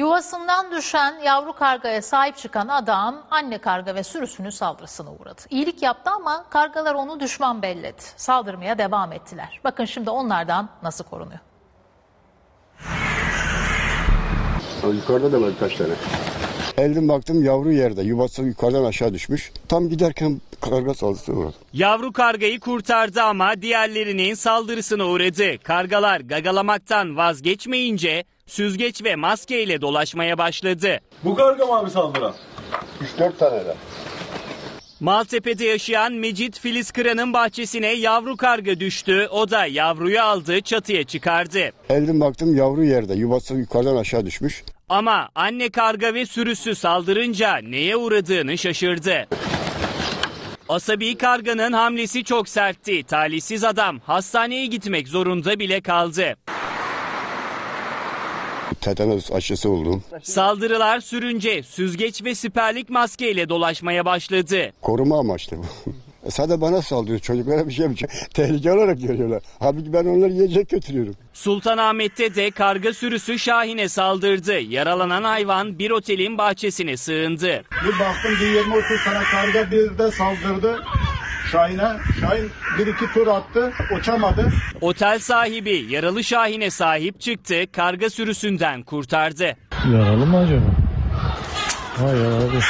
Yuvasından düşen yavru kargaya sahip çıkan adam anne karga ve sürüsünün saldırısına uğradı. İyilik yaptı ama kargalar onu düşman belledi. Saldırmaya devam ettiler. Bakın şimdi onlardan nasıl korunuyor. Yukarıda da var birkaç tane. Eldim baktım yavru yerde, yuvası yukarıdan aşağı düşmüş. Tam giderken karga saldırısına uğradı. Yavru kargayı kurtardı ama diğerlerinin saldırısına uğradı. Kargalar gagalamaktan vazgeçmeyince süzgeç ve maskeyle dolaşmaya başladı. Bu karga mı abi saldıran? 3-4 tane de. Maltepe'de yaşayan Mecit Filiz Kıran'ın bahçesine yavru karga düştü. O da yavruyu aldı, çatıya çıkardı. Eldim baktım yavru yerde, yuvası yukarıdan aşağı düşmüş. Ama anne karga ve sürüsü saldırınca neye uğradığını şaşırdı. Asabi karganın hamlesi çok sertti. Talihsiz adam hastaneye gitmek zorunda bile kaldı. Tetanus aşısı oldum. Saldırılar sürünce süzgeç ve siperlik maskeyle dolaşmaya başladı. Koruma amaçlı bu. Sadece bana saldırıyor, çocuklara bir şey yapacak. Tehlike olarak görüyorlar. Halbuki ben onları yiyecek götürüyorum. Sultanahmet'te de karga sürüsü Şahin'e saldırdı. Yaralanan hayvan bir otelin bahçesine sığındı. Bir baktım bir 20-30 tane karga bir de saldırdı Şahin'e. Şahin bir iki tur attı, uçamadı. Otel sahibi yaralı Şahin'e sahip çıktı, karga sürüsünden kurtardı. Yaralı mı acaba? Hayır abi.